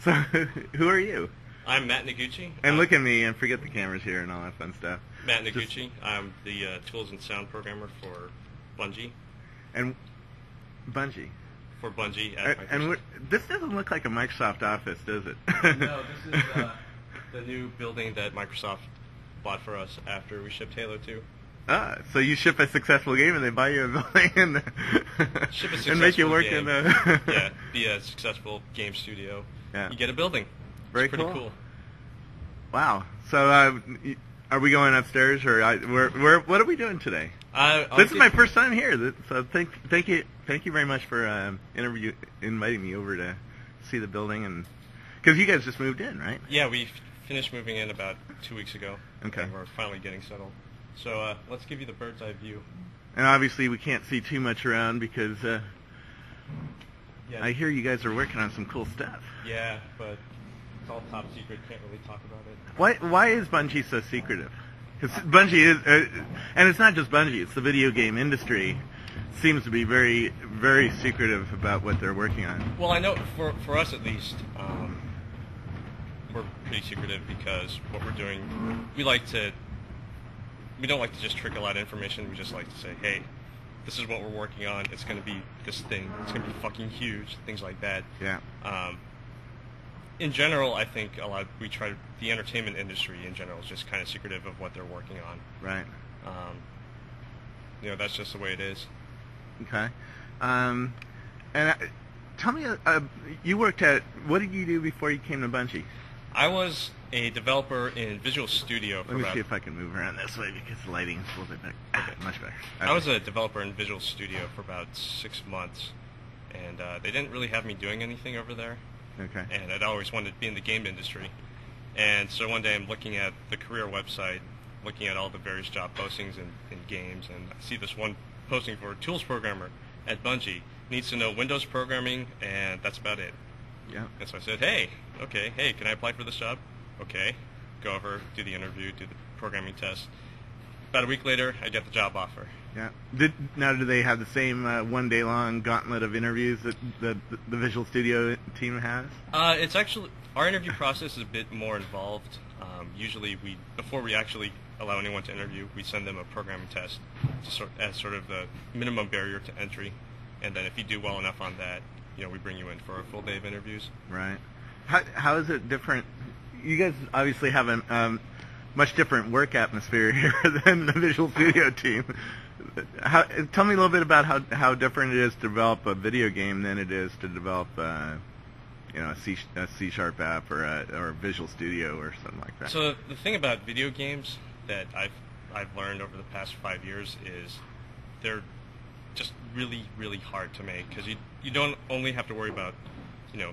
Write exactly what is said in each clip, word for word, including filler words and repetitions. So, who are you? I'm Matt Noguchi. And uh, look at me and forget the cameras here and all that fun stuff. Matt Noguchi. Just, I'm the uh, tools and sound programmer for Bungie. And Bungie. For Bungie at uh, Microsoft. And this doesn't look like a Microsoft office, does it? No, this is uh, the new building that Microsoft bought for us after we shipped Halo two. Ah, so you ship a successful game and they buy you a building and, ship a and make you work game. in a... yeah, be a successful game studio. Yeah. You get a building. Very it's pretty cool. cool. Wow. So uh, are we going upstairs or I, we're, we're, what are we doing today? Uh, this is my first time here, so thank, thank you thank you very much for uh, interview, inviting me over to see the building. and Because you guys just moved in, right? Yeah, we finished moving in about two weeks ago. Okay. And we're finally getting settled. So uh, let's give you the bird's eye view. And obviously we can't see too much around because uh, yeah. I hear you guys are working on some cool stuff. Yeah, but it's all top secret. Can't really talk about it. Why, why is Bungie so secretive? Because Bungie is, uh, and it's not just Bungie, it's the video game industry seems to be very, very secretive about what they're working on. Well, I know for, for us at least, um, we're pretty secretive because what we're doing, we like to... We don't like to just trickle out information. We just like to say, hey, this is what we're working on. It's going to be this thing. It's going to be fucking huge. Things like that. Yeah. Um, in general, I think a lot of, we try, the entertainment industry in general is just kind of secretive of what they're working on. Right. Um, you know, that's just the way it is. Okay. Um, and I, tell me, uh, you worked at, what did you do before you came to Bungie? I was a developer in Visual Studio. For Let me about see if I can move around this way because the lighting is a little bit better. Okay. Ah, much better. Okay. I was a developer in Visual Studio for about six months, and uh, they didn't really have me doing anything over there. Okay. And I'd always wanted to be in the game industry, and so one day I'm looking at the career website, looking at all the various job postings in, in games, and I see this one posting for a tools programmer at Bungie. Needs to know Windows programming, and that's about it. Yeah. And so I said, hey, okay, hey, can I apply for this job? Okay. Go over, do the interview, do the programming test. About a week later, I get the job offer. Yeah. Did, now, do they have the same uh, one-day-long gauntlet of interviews that the, the, the Visual Studio team has? Uh, it's actually, our interview process is a bit more involved. Um, usually, we before we actually allow anyone to interview, we send them a programming test to sort, as sort of the minimum barrier to entry. And then if you do well enough on that, you know, we bring you in for a full day of interviews. Right. How how is it different? You guys obviously have a um, much different work atmosphere here than the Visual Studio team. How, tell me a little bit about how how different it is to develop a video game than it is to develop, uh, you know, a C, a C Sharp app or a, or a Visual Studio or something like that. So the thing about video games that I've I've learned over the past five years is they're just really, really hard to make because you you don't only have to worry about, you know,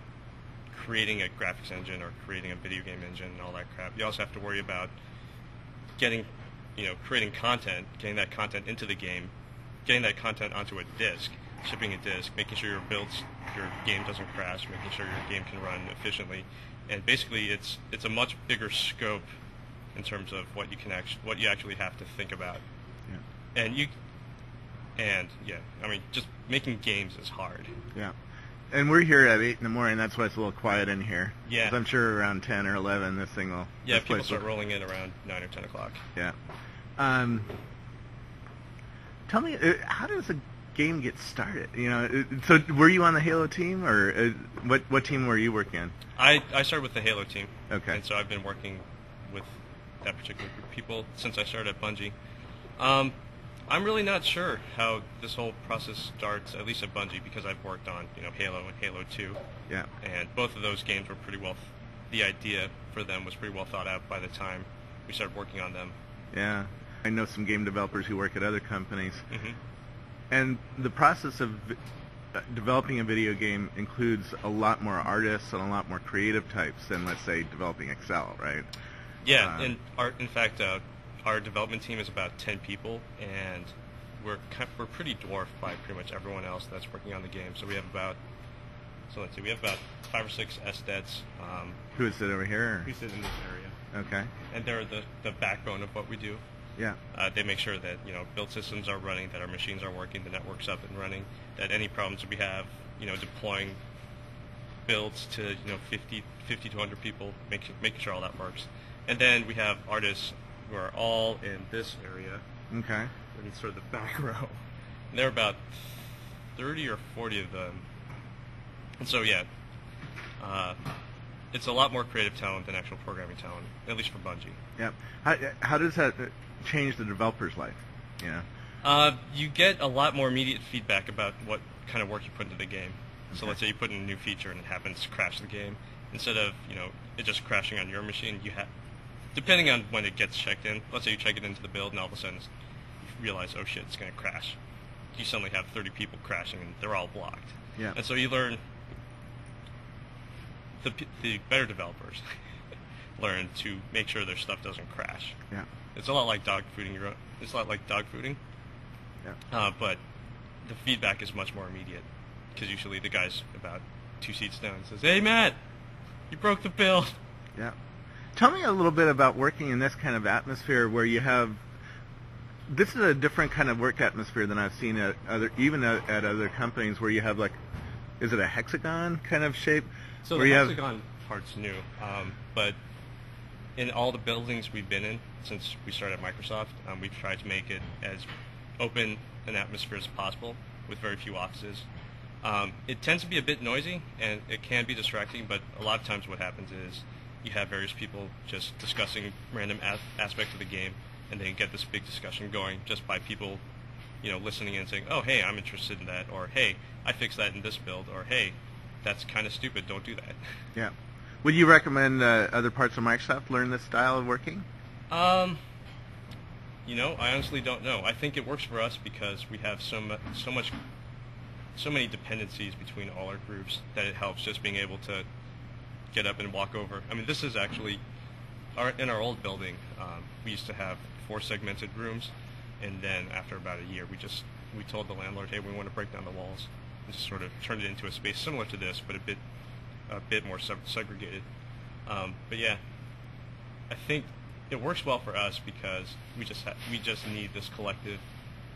creating a graphics engine or creating a video game engine and all that crap. You also have to worry about getting, you know, creating content, getting that content into the game, getting that content onto a disk, shipping a disk, making sure your builds, your game doesn't crash, making sure your game can run efficiently, and basically it's it's a much bigger scope in terms of what you can actually what you actually have to think about. Yeah. And you. And, yeah, I mean, just making games is hard. Yeah. And we're here at eight in the morning, that's why it's a little quiet in here. Yeah. Because I'm sure around ten or eleven this thing will... Yeah, people start will... rolling in around nine or ten o'clock. Yeah. Um, tell me, how does a game get started? You know, so were you on the Halo team, or what What team were you working on? I, I started with the Halo team. Okay. And so I've been working with that particular group of people since I started at Bungie. Um... I'm really not sure how this whole process starts, at least at Bungie, because I've worked on, you know, Halo and Halo two. Yeah. And both of those games were pretty well, the idea for them was pretty well thought out by the time we started working on them. Yeah. I know some game developers who work at other companies. Mm-hmm. And the process of developing a video game includes a lot more artists and a lot more creative types than, let's say, developing Excel, right? Yeah. Um, and art, in fact, uh, our development team is about ten people, and we're kind of, we're pretty dwarfed by pretty much everyone else that's working on the game. So we have about, so let's see, we have about five or six S DETs. Um, who is it over here? Who sit in this area? Okay. And they're the the backbone of what we do. Yeah. Uh, they make sure that, you know, build systems are running, that our machines are working, the network's up and running, that any problems we have, you know, deploying builds to, you know, fifty to one hundred people, making making sure all that works. And then we have artists who are all in this area. Okay. In sort of the back row. And there are about thirty or forty of them. And so, yeah, uh, it's a lot more creative talent than actual programming talent, at least for Bungie. Yeah. How, how does that change the developer's life? Yeah. Uh, you get a lot more immediate feedback about what kind of work you put into the game. So okay. Let's say you put in a new feature and it happens to crash the game. Instead of, you know, it just crashing on your machine, you have, depending on when it gets checked in, let's say you check it into the build and all of a sudden you realize, oh shit, it's going to crash. You suddenly have thirty people crashing and they're all blocked. Yeah. And so you learn, the, the better developers learn to make sure their stuff doesn't crash. Yeah. It's a lot like dogfooding your own, it's a lot like dogfooding. Yeah. Uh, but the feedback is much more immediate because usually the guy's about two seats down and says, hey Matt, you broke the build. Yeah. Tell me a little bit about working in this kind of atmosphere where you have, this is a different kind of work atmosphere than I've seen at other, even at, at other companies where you have like, is it a hexagon kind of shape? So the hexagon have, part's new, um, but in all the buildings we've been in since we started at Microsoft, um, we've tried to make it as open an atmosphere as possible with very few offices. Um, it tends to be a bit noisy and it can be distracting, but a lot of times what happens is you have various people just discussing random as aspects of the game, and then you get this big discussion going just by people, you know, listening in and saying, oh, hey, I'm interested in that, or hey, I fixed that in this build, or hey, that's kind of stupid, don't do that. Yeah. Would you recommend uh, other parts of Microsoft learn this style of working? Um, you know, I honestly don't know. I think it works for us because we have so, mu so much... so many dependencies between all our groups that it helps just being able to get up and walk over. I mean, this is actually, our, in our old building, um, we used to have four segmented rooms, and then after about a year, we just, we told the landlord, hey, we want to break down the walls, and just sort of turned it into a space similar to this, but a bit, a bit more sub segregated. Um, but yeah, I think it works well for us because we just, ha we just need this collective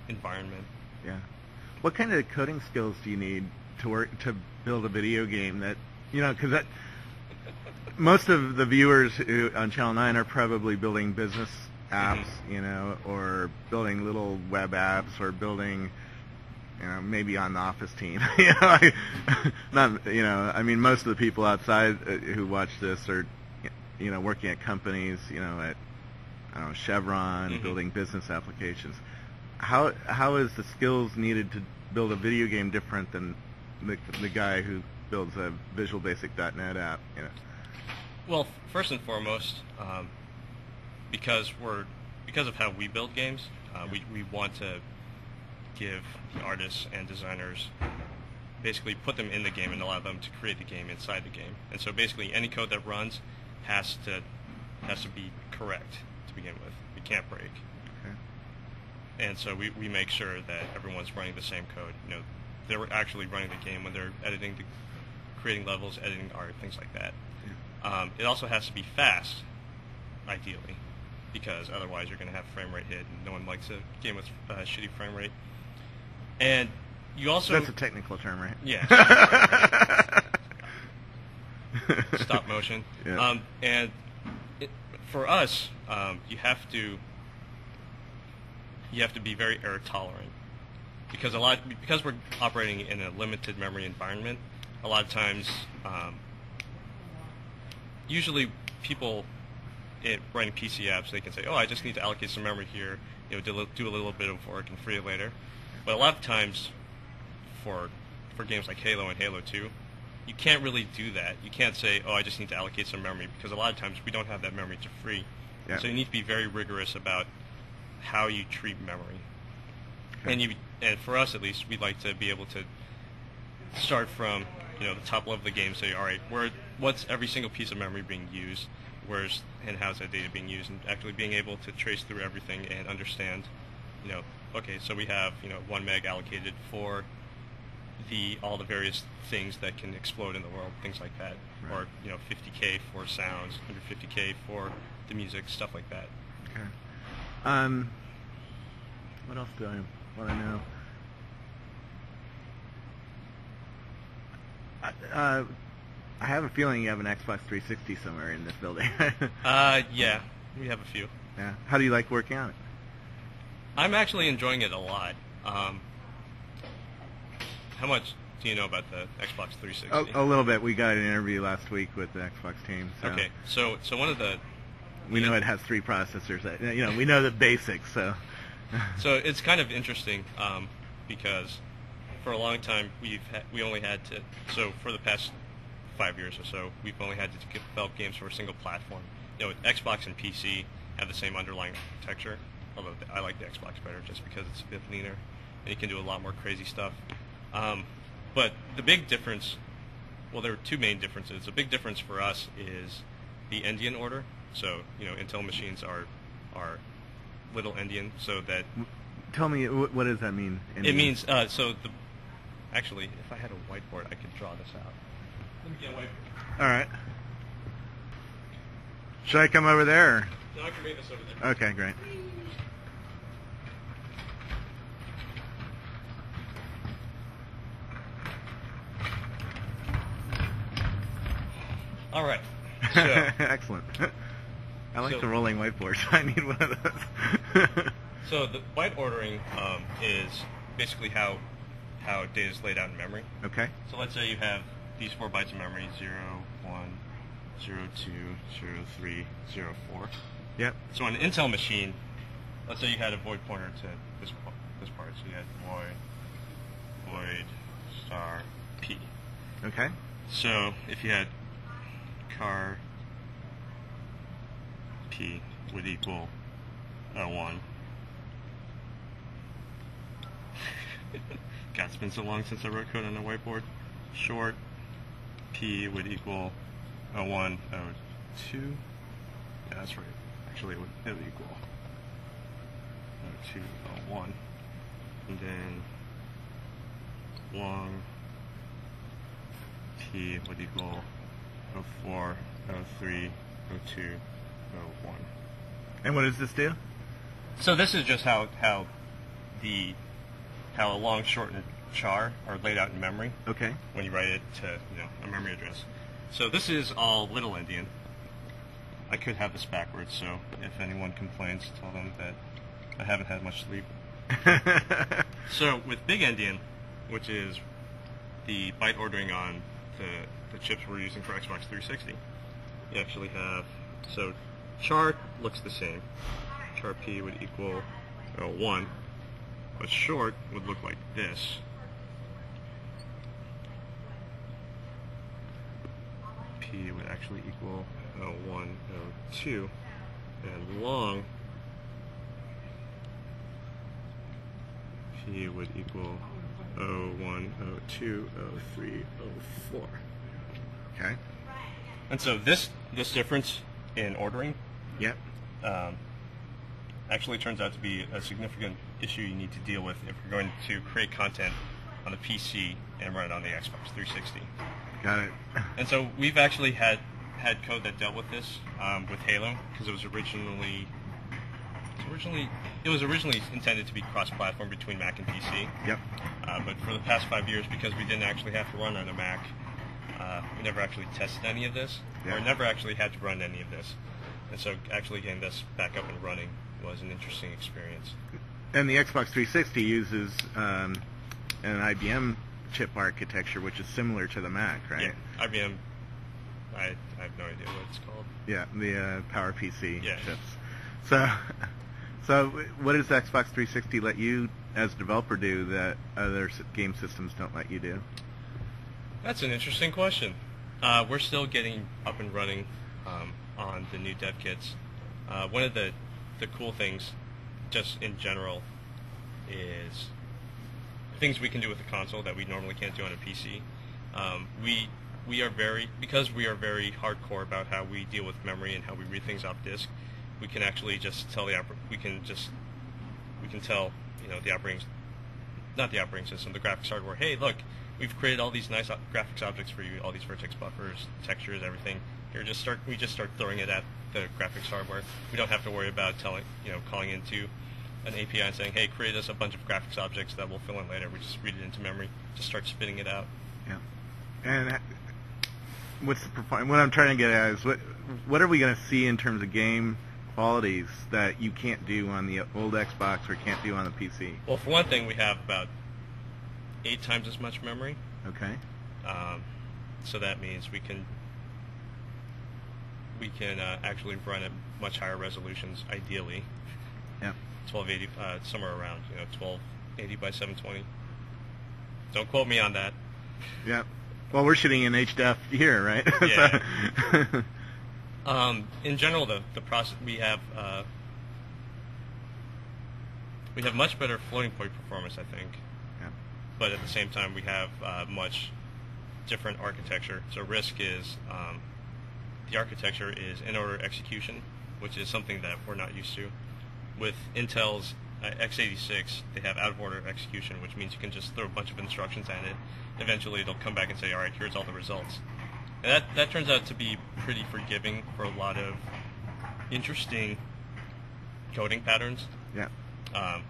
environment. Yeah. What kind of coding skills do you need to work to build a video game that, you know, because that most of the viewers who, on Channel nine are probably building business apps, mm-hmm. you know, or building little web apps, or building, you know, maybe on the office team. you know, I, not, you know, I mean, most of the people outside who watch this are, you know, working at companies, you know, at I don't know, Chevron, mm-hmm. building business applications. How how is the skills needed to build a video game different than the the guy who builds a Visual Basic dot net app? You know? Well, first and foremost, um, because we're because of how we build games, uh, we we want to give the artists and designers, basically put them in the game and allow them to create the game inside the game. And so basically, any code that runs has to has to be correct to begin with. It can't break. And so we, we make sure that everyone's running the same code. You know, they're actually running the game when they're editing, the, creating levels, editing art, things like that. Yeah. Um, it also has to be fast, ideally, because otherwise you're going to have frame rate hit, and no one likes a game with uh, shitty frame rate. And you also that's a technical term, right? Yeah. Frame rate. Stop motion. Yeah. Um, and it, for us, um, you have to. You have to be very error tolerant because a lot because we're operating in a limited memory environment. A lot of times, um, usually people it, running P C apps, they can say, "Oh, I just need to allocate some memory here, you know, do, do a little bit of work and free it later." But a lot of times, for for games like Halo and Halo two, you can't really do that. You can't say, "Oh, I just need to allocate some memory," because a lot of times we don't have that memory to free. Yeah. So you need to be very rigorous about how you treat memory. Okay. And you and for us at least, we'd like to be able to start from, you know, the top level of the game, say, all right, where what's every single piece of memory being used, where's and how's that data being used, and actually being able to trace through everything and understand, you know, okay, so we have, you know, one meg allocated for the all the various things that can explode in the world, things like that. Right. Or, you know, fifty K for sounds, one hundred fifty K for the music, stuff like that. Okay. Um, what else do I want to know? Uh, I have a feeling you have an Xbox three sixty somewhere in this building. uh, yeah, we have a few. Yeah. How do you like working on it? I'm actually enjoying it a lot. Um, how much do you know about the Xbox three sixty? Oh, a little bit. We got an interview last week with the Xbox team. So. Okay, so so one of the we know it has three processors. That, you know, we know the basics. So so it's kind of interesting um, because for a long time we've ha we only had to so for the past five years or so we've only had to develop games for a single platform. You know, Xbox and P C have the same underlying architecture. Although I like the Xbox better just because it's a bit leaner and you can do a lot more crazy stuff. Um, but the big difference, well, there are two main differences. The big difference for us is the endian order. So, you know, Intel machines are are little endian, so that... Tell me, what does that mean? Endian? It means, uh, so the... Actually, if I had a whiteboard, I could draw this out. Let me get a whiteboard. All right. Should I come over there? No, I can read this over there. Okay, great. All right. So. Excellent. I like so, the rolling whiteboards. I need one of those. So the byte ordering um, is basically how how data is laid out in memory. Okay. So let's say you have these four bytes of memory: zero, one, zero, two, zero, three, zero, four. Yep. So on an Intel machine, let's say you had a void pointer to this this part. So you had void void star p. Okay. So if you had car P would equal uh, one. God, it's been so long since I wrote code on a whiteboard. Short P would equal uh, one, uh, two. Yeah, that's right. Actually, it would, it would equal uh, two, uh, one. And then long P would equal oh four, oh three, oh two, oh one. And what does this do? So this is just how how the how a long shortened char are laid out in memory. Okay. When you write it to you know a memory address. So this is all little endian. I could have this backwards, so if anyone complains, tell them that I haven't had much sleep. So with big endian, which is the byte ordering on the the chips we're using for Xbox three sixty. You actually have, so char looks the same. Char P would equal uh, one, but short would look like this. P would actually equal uh, one, oh, two, and long P would equal oh, one, oh, two, oh, three, oh, four. Okay. And so this this difference in ordering, yep, um, actually turns out to be a significant issue you need to deal with if you're going to create content on the P C and run it on the Xbox three sixty. Got it. And so we've actually had had code that dealt with this um, with Halo because it was originally it was originally it was originally intended to be cross-platform between Mac and P C. Yep. Uh, but for the past five years, because we didn't actually have to run on a Mac. Uh, we never actually tested any of this, yeah. or never actually had to run any of this. And so actually getting this back up and running was an interesting experience. And the Xbox three sixty uses um, an I B M chip architecture, which is similar to the Mac, right? Yeah, I B M, I, I have no idea what it's called. Yeah, the uh, PowerPC yeah. chips. So, so what does the Xbox three sixty let you, as a developer, do that other game systems don't let you do? That's an interesting question. Uh, we're still getting up and running um, on the new dev kits. Uh, one of the, the cool things, just in general, is things we can do with a console that we normally can't do on a P C. Um, we we are very, because we are very hardcore about how we deal with memory and how we read things off disk. We can actually just tell the oper we can just we can tell you know the operating not the operating system the graphics hardware. Hey, look. We've created all these nice graphics objects for you, all these vertex buffers, textures, everything. Here, just start. We just start throwing it at the graphics hardware. We don't have to worry about telling, you know, calling into an A P I and saying, "Hey, create us a bunch of graphics objects that we'll fill in later." We just read it into memory. Just start spitting it out. Yeah. And what's the what I'm trying to get at is what what are we going to see in terms of game qualities that you can't do on the old Xbox or can't do on the P C? Well, for one thing, we have about eight times as much memory. Okay. Um, so that means we can we can uh, actually run at much higher resolutions, ideally. Yeah. twelve eighty, uh, somewhere around you know twelve eighty by seven twenty. Don't quote me on that. Yeah. Well, we're shooting in H D F here, right? Yeah. um, in general, the the process we have uh, we have much better floating point performance, I think. Yeah. But at the same time, we have uh, much different architecture. So risk is um, the architecture is in order execution, which is something that we're not used to. With Intel's uh, x eighty-six, they have out-of-order execution, which means you can just throw a bunch of instructions at it. Eventually, it'll come back and say, all right, here's all the results. And that, that turns out to be pretty forgiving for a lot of interesting coding patterns. Yeah. Um,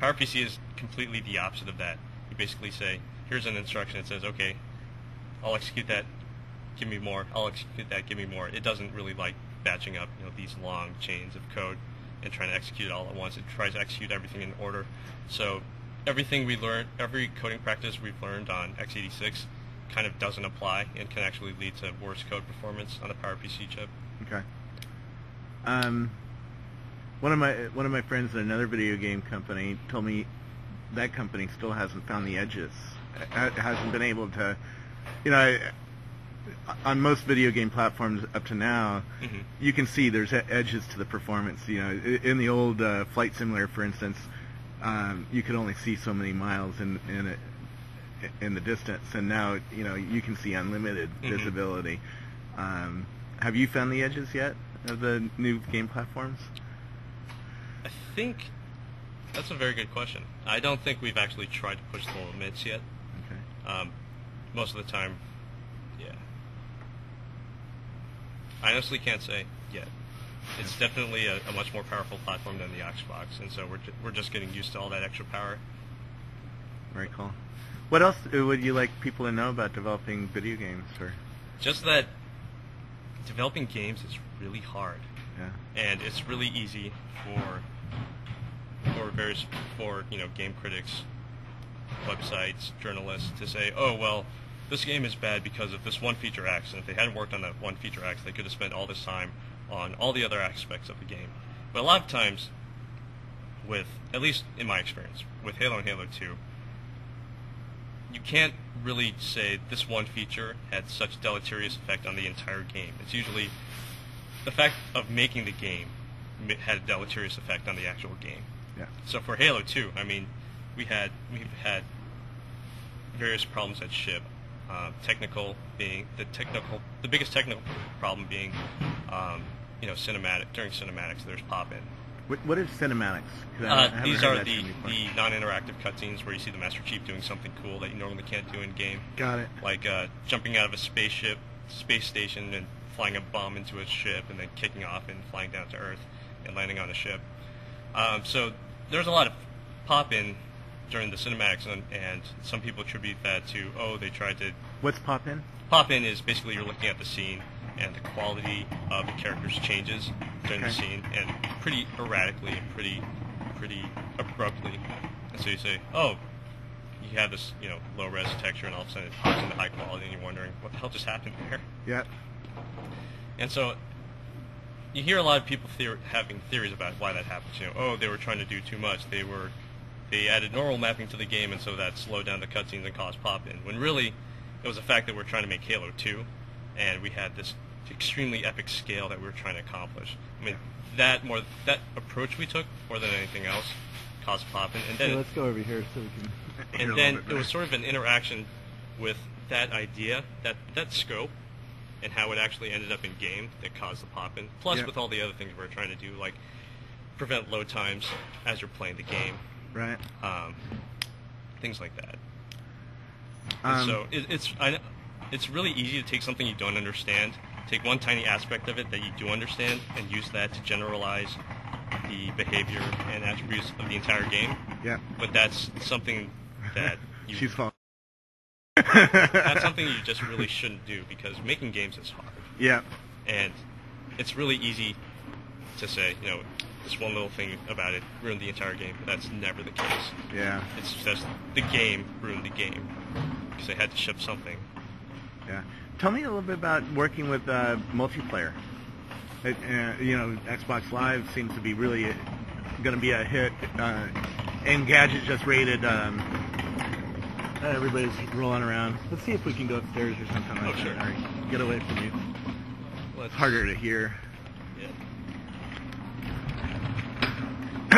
PowerPC is completely the opposite of that. You basically say, here's an instruction that says, okay, I'll execute that, give me more. I'll execute that, give me more. It doesn't really like batching up you know, these long chains of code and trying to execute it all at once. It tries to execute everything in order. So everything we learned, every coding practice we've learned on x eighty-six kind of doesn't apply and can actually lead to worse code performance on a PowerPC chip. Okay. Um, one of my one of my friends at another video game company told me that company still hasn't found the edges. It hasn't been able to, you know, I, on most video game platforms up to now, mm-hmm. you can see there's edges to the performance. You know, in the old uh, Flight Simulator, for instance, um, you could only see so many miles in in, a, in the distance, and now you know you can see unlimited mm-hmm. visibility. Um, have you found the edges yet of the new game platforms? I think that's a very good question. I don't think we've actually tried to push the limits yet. Okay. Um, most of the time. I honestly can't say yet. It's definitely a, a much more powerful platform than the Xbox, and so we're ju we're just getting used to all that extra power. Very cool. What else would you like people to know about developing video games? Or just that developing games is really hard. Yeah. And it's really easy for for various for you know game critics, websites, journalists to say, oh well, this game is bad because of this one feature X, and if they hadn't worked on that one feature X, they could have spent all this time on all the other aspects of the game. But a lot of times, with, at least in my experience, with Halo and Halo two, you can't really say this one feature had such deleterious effect on the entire game. It's usually the fact of making the game had a deleterious effect on the actual game. Yeah. So for Halo two, I mean, we had, we've had various problems at ship. Uh, technical being the technical, the biggest technical problem being, um, you know, cinematic during cinematics. There's pop-in. What, what is cinematics? Uh, these are the, the non-interactive cutscenes where you see the Master Chief doing something cool that you normally can't do in game. Got it. Like uh, jumping out of a spaceship, space station, and flying a bomb into a ship, and then kicking off and flying down to Earth and landing on a ship. Um, so there's a lot of pop-in during the cinematics, and, and some people attribute that to, oh, they tried to... What's pop-in? Pop-in is basically you're looking at the scene, and the quality of the characters changes during okay. the scene, and pretty erratically, and pretty, pretty abruptly. And so you say, oh, you have this, you know, low-res texture, and all of a sudden it pops into high quality, and you're wondering, what the hell just happened there? Yeah. And so you hear a lot of people theor having theories about why that happens. You know, oh, they were trying to do too much. They were... They added normal mapping to the game, and so that slowed down the cutscenes and caused pop-in. When really, it was the fact that we were trying to make Halo two, and we had this extremely epic scale that we were trying to accomplish. I mean, that more that approach we took more than anything else caused pop-in. And then yeah, let's go over here so we can. And then it was sort of an interaction with that idea, that that scope, and how it actually ended up in game that caused the pop-in. Plus, yeah. with all the other things we were trying to do, like prevent load times as you're playing the game. Right. Um, things like that. Um, so it, it's I, it's really easy to take something you don't understand, take one tiny aspect of it that you do understand, and use that to generalize the behavior and attributes of the entire game. Yeah. But that's something that you... She's falling. That's something you just really shouldn't do, because making games is hard. Yeah. And it's really easy to say, you know, this one little thing about it ruined the entire game, but that's never the case. Yeah. It's just the game ruined the game, because they had to ship something. Yeah. Tell me a little bit about working with uh, multiplayer. It, uh, you know, Xbox Live seems to be really going to be a hit. Uh, Engadget just rated... Um, everybody's rolling around. Let's see if we can go upstairs or something like oh, that. Sure. Or get away from you. Well, it's harder to hear.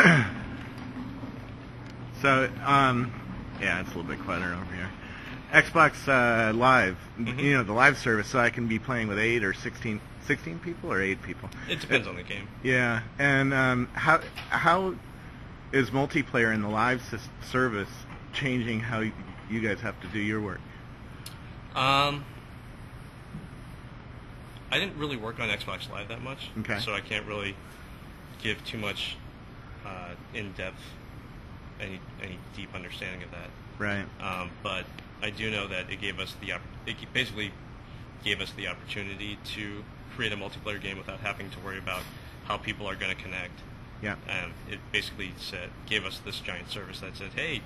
Yeah. So, um, yeah, it's a little bit quieter over here. Xbox uh, Live, mm-hmm. you know, the live service, so I can be playing with eight or sixteen, sixteen people or eight people. It depends it, on the game. Yeah, and um, how how is multiplayer in the live service changing how you, you guys have to do your work? Um, I didn't really work on Xbox Live that much, okay. so I can't really give too much uh, in depth any any deep understanding of that. Right. Um, but I do know that it gave us the it basically gave us the opportunity to create a multiplayer game without having to worry about how people are going to connect. Yeah. And it basically said gave us this giant service that said, hey,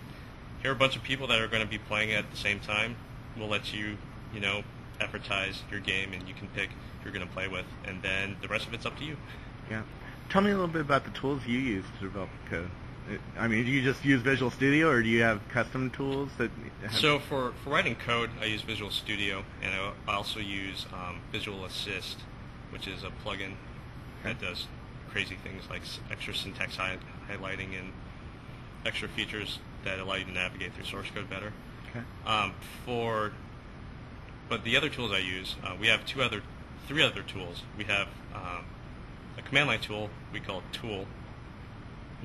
here are a bunch of people that are going to be playing at the same time. We'll let you, you know, advertise your game, and you can pick who you're going to play with, and then the rest of it's up to you. Yeah. Tell me a little bit about the tools you use to develop code. I mean, do you just use Visual Studio, or do you have custom tools that? Have so for for writing code, I use Visual Studio, and I also use um, Visual Assist, which is a plugin that does crazy things like extra syntax hi highlighting and extra features that allow you to navigate through source code better. Okay. Um, for but the other tools I use, uh, we have two other, three other tools. We have um, a command line tool we call Tool.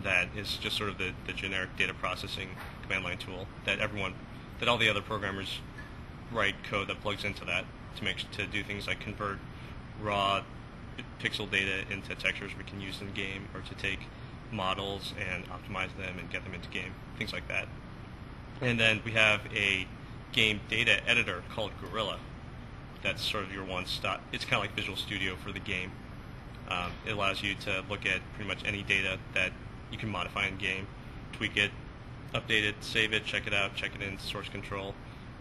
That is just sort of the, the generic data processing command line tool that everyone, that all the other programmers write code that plugs into that to make to do things like convert raw pixel data into textures we can use in game, or to take models and optimize them and get them into game, things like that. And then we have a game data editor called Gorilla. That's sort of your one-stop. It's kind of like Visual Studio for the game. Um, it allows you to look at pretty much any data that you can modify in game, tweak it, update it, save it, check it out, check it in source control,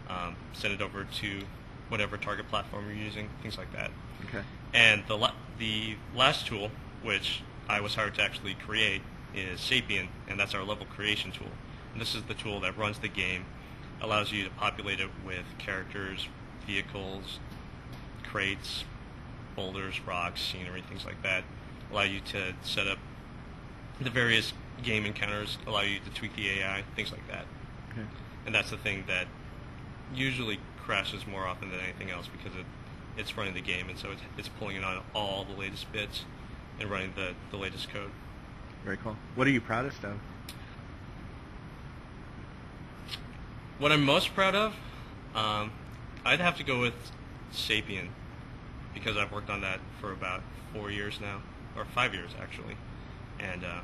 um, send it over to whatever target platform you're using, things like that. Okay. And the la the last tool, which I was hired to actually create, is Sapien, and that's our level creation tool. And this is the tool that runs the game, allows you to populate it with characters, vehicles, crates, boulders, rocks, scenery, things like that. Allow you to set up the various game encounters, allow you to tweak the A I, things like that. Okay. And that's the thing that usually crashes more often than anything else, because it, it's running the game, and so it's, it's pulling in on all the latest bits and running the, the latest code. Very cool. What are you proudest of? What I'm most proud of? Um, I'd have to go with Sapien, because I've worked on that for about four years now, or five years actually. And uh,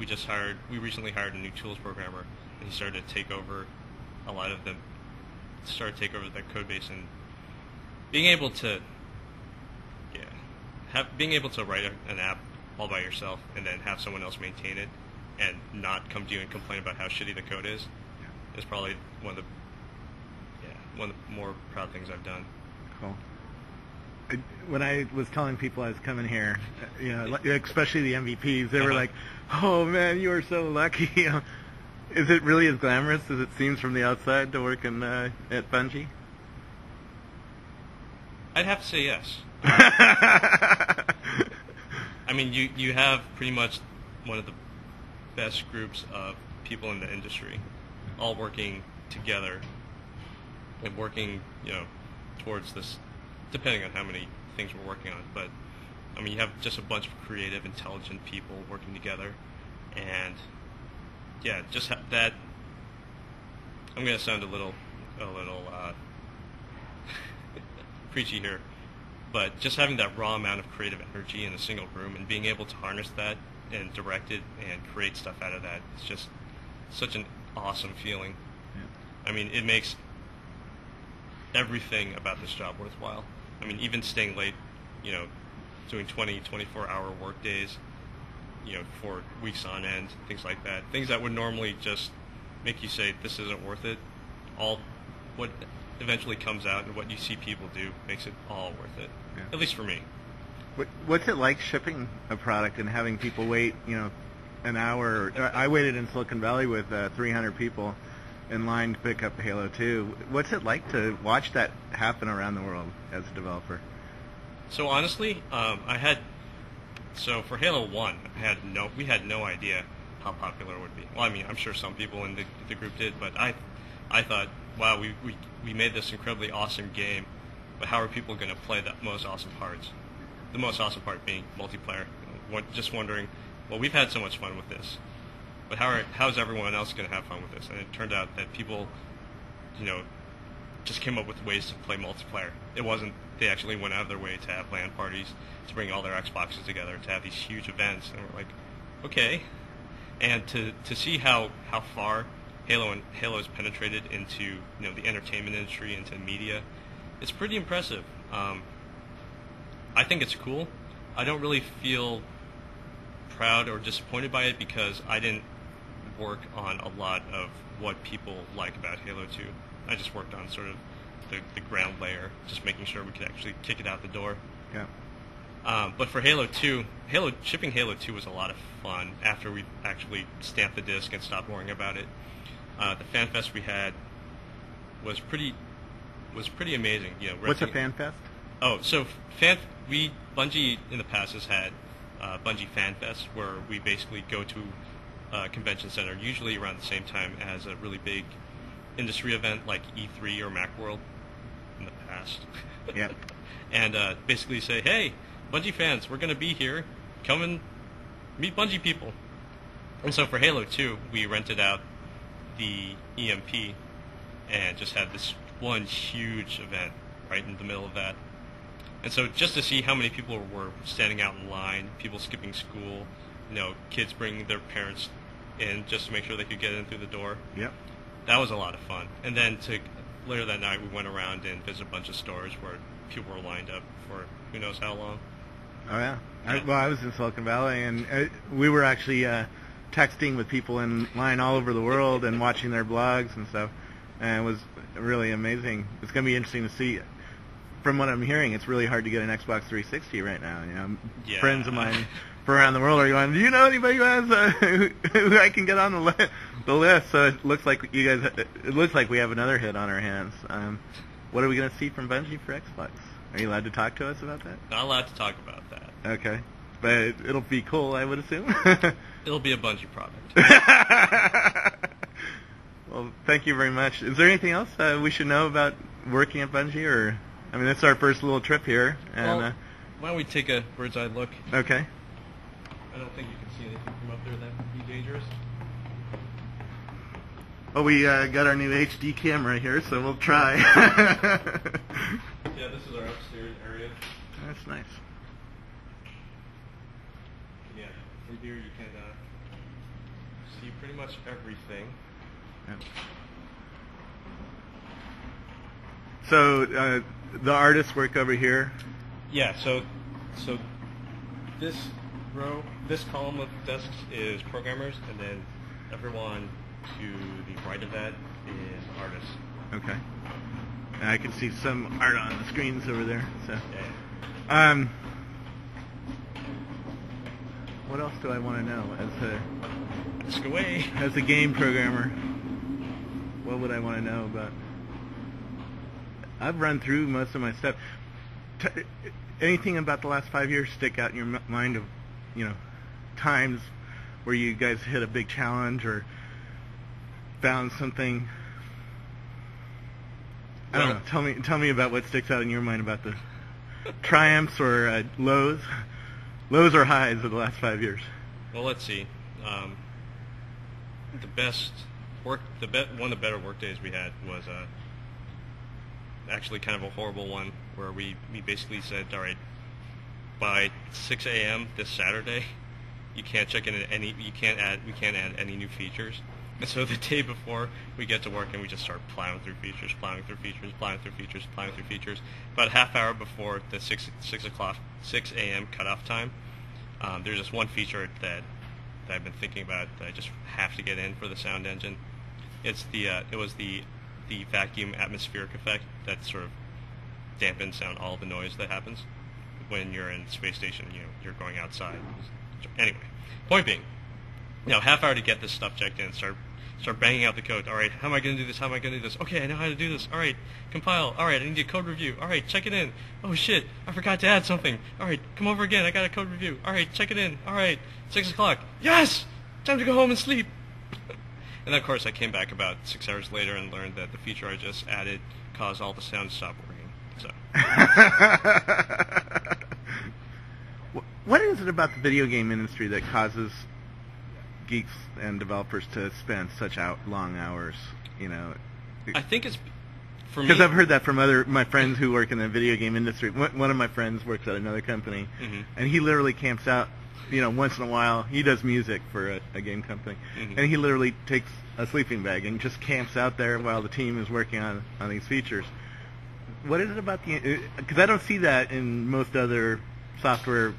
we just hired, we recently hired a new tools programmer, and he started to take over a lot of them, started to take over that code base, and being able to, yeah, have, being able to write a, an app all by yourself and then have someone else maintain it and not come to you and complain about how shitty the code is, yeah. is probably one of the, yeah, one of the more proud things I've done. Cool. When I was telling people I was coming here, you know, especially the M V Ps, they were like, "Oh man, you are so lucky." You know, is it really as glamorous as it seems from the outside to work in uh, at Bungie? I'd have to say yes. Uh, I mean, you you have pretty much one of the best groups of people in the industry, all working together and working, you know, towards this. Depending on how many things we're working on, but I mean, you have just a bunch of creative, intelligent people working together, and yeah, just ha that. I'm gonna sound a little, a little uh, preachy here, but just having that raw amount of creative energy in a single room and being able to harness that and direct it and create stuff out of that is just such an awesome feeling. Yeah. I mean, it makes everything about this job worthwhile. I mean, even staying late, you know, doing twenty, twenty-four hour work days, you know, for weeks on end, things like that. Things that would normally just make you say, this isn't worth it. All what eventually comes out and what you see people do makes it all worth it, yeah. At least for me. What, what's it like shipping a product and having people wait, you know, an hour? I waited in Silicon Valley with uh, three hundred people in line to pick up Halo two. What's it like to watch that happen around the world as a developer? So honestly, um, I had so for Halo one, I had no, we had no idea how popular it would be. Well, I mean, I'm sure some people in the, the group did, but I, I thought, wow, we, we we made this incredibly awesome game, but how are people going to play the most awesome parts? The most awesome part being multiplayer. Just wondering, well, we've had so much fun with this, but how are, how is everyone else going to have fun with this? And it turned out that people, you know, just came up with ways to play multiplayer. It wasn't, they actually went out of their way to have LAN parties, to bring all their Xboxes together, to have these huge events, and we're like, okay. And to, to see how, how far Halo and Halo's penetrated into, you know, the entertainment industry, into media, it's pretty impressive. Um, I think it's cool. I don't really feel proud or disappointed by it because I didn't work on a lot of what people like about Halo two. I just worked on sort of the, the ground layer, just making sure we could actually kick it out the door. Yeah. Um, but for Halo two, Halo shipping Halo two was a lot of fun after we actually stamped the disc and stopped worrying about it. Uh, the fan fest we had was pretty was pretty amazing. You know, what's a fan fest? Oh, so fan we Bungie in the past has had uh, Bungie Fan Fest, where we basically go to a convention center usually around the same time as a really big industry event like E three or Macworld in the past. Yeah. And uh, basically say, hey, Bungie fans, we're going to be here. Come and meet Bungie people. And so for Halo two, we rented out the E M P and just had this one huge event right in the middle of that. And so just to see how many people were standing out in line, people skipping school, you know, kids bringing their parents in just to make sure they could get in through the door. Yep. That was a lot of fun. And then to later that night, we went around and visited a bunch of stores where people were lined up for who knows how long. Oh, yeah. I, well, I was in Silicon Valley, and uh, we were actually uh, texting with people in line all over the world and watching their blogs and stuff. And it was really amazing. It's going to be interesting to see. From what I'm hearing, it's really hard to get an Xbox three sixty right now. You know, yeah. Friends of mine from around the world are going, do you know anybody who has a, who, who I can get on the list? The list, so it looks like you guys. It looks like we have another hit on our hands. Um, what are we going to see from Bungie for Xbox? Are you allowed to talk to us about that? Not allowed to talk about that. Okay, but it, it'll be cool, I would assume. It'll be a Bungie product. Well, thank you very much. Is there anything else uh, we should know about working at Bungie? Or I mean, that's our first little trip here. And well, uh, why don't we take a bird's eye look? Okay. I don't think you can see anything from up there. That would be dangerous. Well, we uh, got our new H D camera here, so we'll try. Yeah, this is our upstairs area. That's nice. Yeah, from here you can uh, see pretty much everything. Yep. So uh, the artists work over here? Yeah, so so this row, this column of desks is programmers, and then everyone to the right of that is artists. Okay. And I can see some art on the screens over there. So, yeah. um, what else do I want to know as a Ask away. as a game programmer? What would I want to know about? I've run through most of my stuff. T anything about the last five years stick out in your mind of, you know, times where you guys hit a big challenge or found something? I don't well, know. Tell me, tell me about what sticks out in your mind about the triumphs or uh, lows, lows or highs of the last five years. Well, let's see. Um, the best work, the be one of the better work days we had was uh, actually kind of a horrible one where we we basically said, all right, by six A M this Saturday, you can't check in any, you can't add, we can't add any new features. And so the day before, we get to work and we just start plowing through features, plowing through features, plowing through features, plowing through features. About a half hour before the six six o'clock six a.m. cutoff time, um, there's this one feature that, that I've been thinking about that I just have to get in for the sound engine. It's the uh, it was the the vacuum atmospheric effect that sort of dampens down all the noise that happens when you're in the space station. You know, you're going outside. Anyway, point being. Now, half hour to get this stuff checked in, start start banging out the code. All right, how am I going to do this? How am I going to do this? Okay, I know how to do this. All right, compile. All right, I need a code review. All right, check it in. Oh, shit, I forgot to add something. All right, come over again. I got a code review. All right, check it in. All right, six o'clock. Yes! Time to go home and sleep. And, of course, I came back about six hours later and learned that the feature I just added caused all the sound to stop working. So. What is it about the video game industry that causes geeks and developers to spend such out long hours, you know? I think it's for me, because I've heard that from other my friends who work in the video game industry. One of my friends works at another company, mm-hmm. and he literally camps out, you know, once in a while. He does music for a, a game company, mm-hmm. and he literally takes a sleeping bag and just camps out there while the team is working on on these features. What is it about the? Because I don't see that in most other software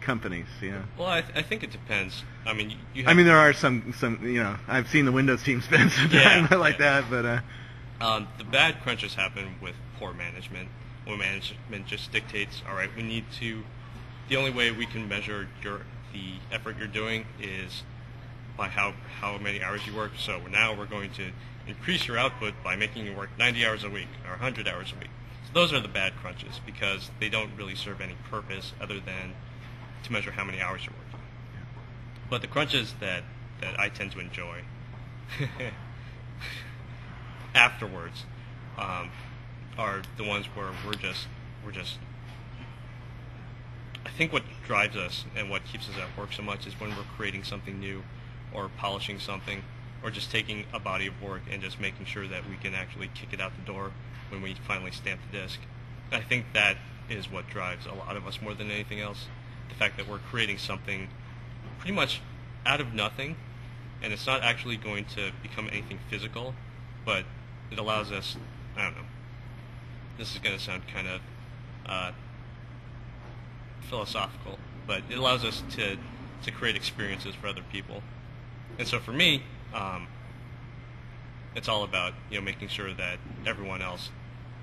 companies, you know. Well, I, th I think it depends. I mean, you have I mean, there are some, some, you know, I've seen the Windows team spend some time yeah, like yeah. that, but uh, um, the bad crunches happen with poor management. When management just dictates, all right, we need to. The only way we can measure your the effort you're doing is by how how many hours you work. So now we're going to increase your output by making you work ninety hours a week or one hundred hours a week. So those are the bad crunches because they don't really serve any purpose other than to measure how many hours you're working. Yeah. But the crunches that, that I tend to enjoy afterwards um, are the ones where we're just, we're just, I think what drives us and what keeps us at work so much is when we're creating something new or polishing something or just taking a body of work and just making sure that we can actually kick it out the door when we finally stamp the disc. I think that is what drives a lot of us more than anything else. The fact that we're creating something pretty much out of nothing, and it's not actually going to become anything physical, but it allows us, I don't know, this is going to sound kind of uh, philosophical, but it allows us to, to create experiences for other people. And so for me, um, it's all about, you know, making sure that everyone else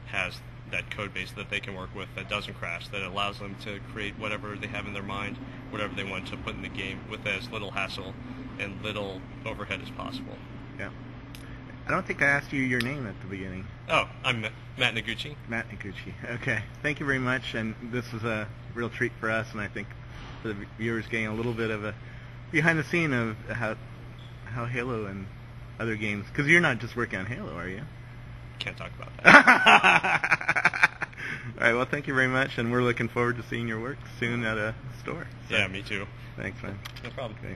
has that code base that they can work with that doesn't crash, that allows them to create whatever they have in their mind, whatever they want to put in the game with as little hassle and little overhead as possible. Yeah. I don't think I asked you your name at the beginning. Oh, I'm Matt Noguchi. Matt Noguchi. Okay. Thank you very much, and this was a real treat for us, and I think for the viewers getting a little bit of a behind the scene of how, how Halo and other games, because you're not just working on Halo, are you? Can't talk about that. All right, well, thank you very much, and we're looking forward to seeing your work soon at a store. So. Yeah, me too. Thanks, man. No problem. Okay.